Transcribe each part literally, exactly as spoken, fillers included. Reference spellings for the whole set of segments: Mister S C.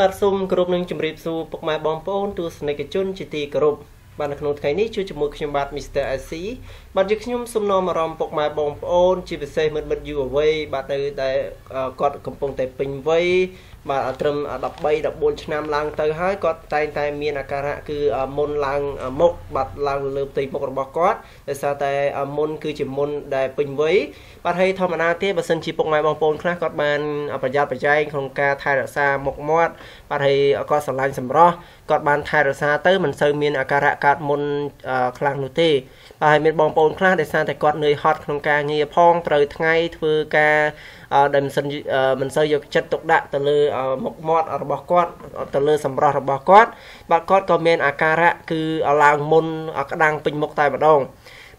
បាទសូមគោរពនឹងជម្រាបសួរពុកម៉ែបងប្អូនទស្សនិកជនជាទីគោរពបាទនៅក្នុងថ្ងៃនេះជួបជាមួយខ្ញុំបាទ Mister S C បាទយើងខ្ញុំសូមនាំអារម្មណ៍ពុកម៉ែបងប្អូនជាពិសេសមិត្តមិត្តយុវវ័យបាទនៅតែគាត់កំពុងតែពេញវ័យបាទត្រឹម ដប់បី ដប់បួន ឆ្នាំឡើងទៅហើយគាត់តែងតែមានអាការៈគឺមុនឡើងមុខបាទឡើងលើផ្ទៃមុខរបស់គាត់ដោយសារតែមុនគឺជាមុនដែលពេញវ័យបាទហើយធម្មតាទេបើសិនជាពុកម៉ែបងប្អូនខ្លះគាត់បានប្រយ័ត្នប្រយែងក្នុងការថែរក្សាមុខមាត់បាទហើយគាត់ស្រឡាញ់សម្រស់ គាត់បានថែរក្សាទៅមិនសូវមានអាការៈកាត់មុនខ្លាំងនោះទេបាទហើយមានបងប្អូនខ្លះដែលសារតែគាត់នឿយហត់ក្នុងការងារផងត្រូវថ្ងៃធ្វើការដែលមិនសូវយកចិត្តទុកដាក់ទៅលើមុខមាត់របស់គាត់ទៅលើសម្រស់របស់គាត់បាទគាត់ក៏មានអាការៈគឺឡើងមុនក្តាំងពេញមុខតែម្ដង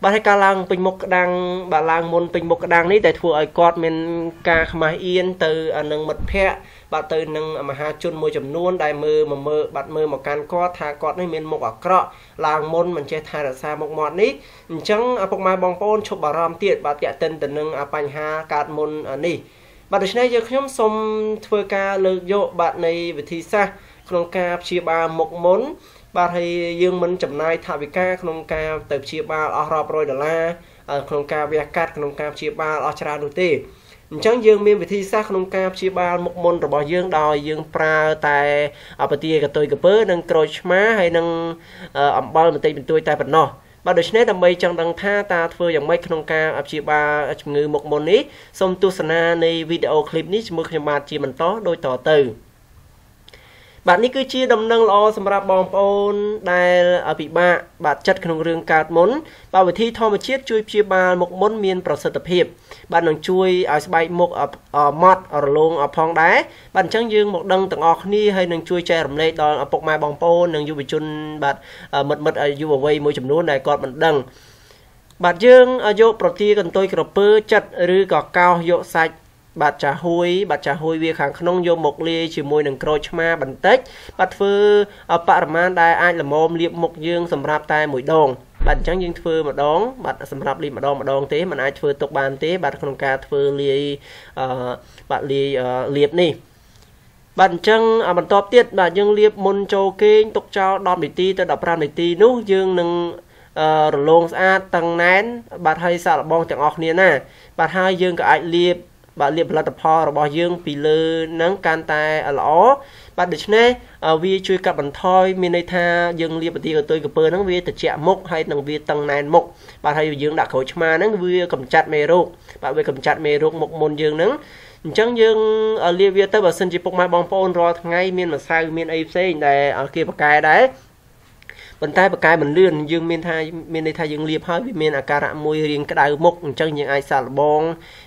បាទហើយការឡើងពេញមុខក្តាំងបាទឡើងមុនពេញមុខក្តាំងនេះតែធ្វើឲ្យគាត់មានការខ្មាស់អៀនទៅនឹងមិត្តភ័ក្តិបាទទៅនឹងមហាជនមួយចំនួនដែលមើលមើលបាត់មើលមកកាន់គាត់ថាគាត់នេះមានមុខអាក្រក់ឡើងមុនមិនចេះថែរក្សាមុខមាត់នេះអញ្ចឹងឪពុកម៉ែបងប្អូនឈប់បារម្ភទៀតបាទតែកតិនទៅនឹងបញ្ហាកាត់មុននេះបាទដូច្នេះយើងខ្ញុំសូមធ្វើការលើកយកបាទនៃវិធីសាស្ត្រ ក្នុងការវះកាត់ក្នុងការទៅព្យាបាលអស់រ៉ាប់រយដុល្លារអើក្នុងការវះកាត់ក្នុងការព្យាបាលអស់ច្រើននោះទេអញ្ចឹងយើងមានវិធីសាស្ត្រក្នុងការព្យាបាលមុខមុនរបស់យើងដោយយើងប្រើតែអបទិយកតុយកាពើនិងក្រូចឆ្មារហើយនឹងអំបិលបន្តិចបន្តួចតែប៉ុណ្ណោះបាទដូច្នេះដើម្បីចង់ដឹងថាតើធ្វើយ៉ាងម៉េចក្នុងការព្យាបាលជំងឺមុខមុននេះសូមទស្សនានៃវីដេអូឃ្លីបនេះជាមួយខ្ញុំបាទជាបន្តដូចតទៅ បាទនេះគឺជាដំណឹងល្អសម្រាប់បងប្អូនដែលអភិបាលបាទចិត្តក្នុងរឿងកាត់មុនបាទវិធីធម្មជាតិជួយព្យាបាលមុខមុនមានប្រសិទ្ធភាពបាទនឹងជួយឲ្យស្បែកមុខអត់ម៉ត់រលោងអផងដែរបាទអញ្ចឹងយើងមកដឹងទាំងអស់គ្នាហើយនឹងជួយចែករំលែកដល់ឪពុកម៉ែបងប្អូននិងយុវជនបាទមិត្តមិត្តយុវវ័យមួយចំនួនដែលគាត់មិនដឹង បាទយើងយកប្រទាកន្ទុយក្រពើចិត្តឬក៏កោសយកសាច់ បាទ ចាស់ ហួយ បាទ ចាស់ ហួយ វាខាងក្នុង យកមកលាយ ជាមួយនឹងក្រូចឆ្មារ បន្តិច បាទ ធ្វើ បរិមាណ ដែល អាច ល្មម លាប មុខ យើង សម្រាប់ តែ មួយ ដង បាទ អញ្ចឹង យើង ធ្វើ ម្ដង បាទ សម្រាប់ លាប ម្ដង ម្ដង ទេ មិន អាច ធ្វើ ទុក បាន ទេ បាទ ក្នុង ការ ធ្វើ លាយ បាទ លាយ លាប នេះ បាទ អញ្ចឹង បន្ត ទៀត បាទ យើង លាប មុន ចូល គេង ទុក ចោល ដប់ នាទី ទៅ ដប់ប្រាំ នាទី នោះ យើង នឹង រលោង ស្អាត តឹង ណែន បាទ ហើយ សាក ល្បង ទាំង អស់ គ្នា ណា បាទ ហើយ យើង ក៏ អាច លាប បាទលាបផលិតផលរបស់យើងពីលើនឹងកាន់តែល្អបាទដូច្នេះវាជួយកាត់បន្ថយមានន័យថាយើងលាបប្រទីកតុយក្រពើហ្នឹងវាត្រជាក់មុខហើយនឹងវាតឹងណែនមុខបាទហើយយើងដាក់ក្រូចឆ្មារហ្នឹងវាកម្ចាត់មេរោគបាទវាកម្ចាត់មេរោគមុខមុនយើងហ្នឹងអញ្ចឹងយើងលាបវាទៅបើសិនជាពុកម៉ែបងប្អូនរាល់ថ្ងៃមានម្សៅមានអីផ្សេងដែលគេប៉ាកាយដែរ ប៉ុន្តែបកាយមិនលឿនយើងមានថាមានន័យថាយើងលាបហើយវាមានអាការៈមួយរៀងក្តៅមុខអញ្ចឹងយើងអាចសាកល្បង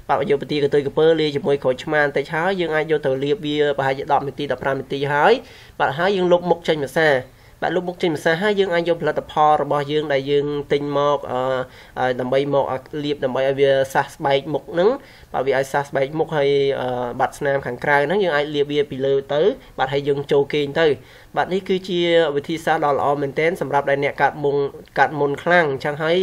បាទយកប្រទាកតុយក្រពើលាយជាមួយក្រូចឆ្មារបន្តិចហើយយើងអាចយកទៅលាបវាប្រហែលជា ដប់ នាទី ដប់ប្រាំ នាទីហើយបាទហើយយើងលុបមុខចេញភាសាបាទលុបមុខចេញភាសាហើយយើងអាចយកផលិតផលរបស់យើងដែលយើងទិញមកដើម្បីមកលាបដើម្បីឲ្យវាសះស្បែកមុខហ្នឹងបាទវាឲ្យសះស្បែកមុខហើយបាត់ស្នាមខាងក្រៅហ្នឹងយើងអាចលាបវាពីលើទៅបាទហើយយើងចូលគេងទៅបាទនេះគឺជាវិធីសាស្ត្រដ៏ល្អមែនទែនសម្រាប់ដែលអ្នកកាត់មុខ កាត់មុនខ្លាំងចឹងហើយ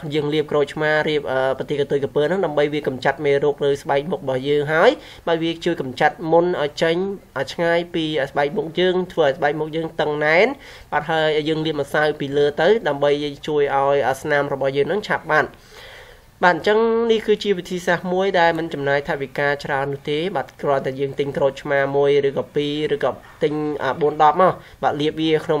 ខ្ញុំយើងលាបក្រូចឆ្មាររៀបប្រទីកតុយក្រពើហ្នឹងដើម្បីវាកម្ចាត់មេរោគលើស្បែកមុខរបស់យើងហើយបាទវាជួយកម្ចាត់មុនឲ្យចេញឲ្យឆ្ងាយពីស្បែកមុខយើងធ្វើឲ្យស្បែកមុខយើងតឹងណែនបាទហើយយើងលាបម្សៅពីលើទៅដើម្បីជួយឲ្យស្នាមរបស់យើងហ្នឹងឆាប់បាន បាទអញ្ចឹងនេះគឺជាវិធីសាស្ត្រមួយដែលមិនចំណាយថវិកាច្រើននោះទេបាទគ្រាន់តែយើងទិញក្រូចឆ្មារមួយឬក៏ពីរឬក៏ទិញ បាទអញ្ចឹងយើងខ្ញុំ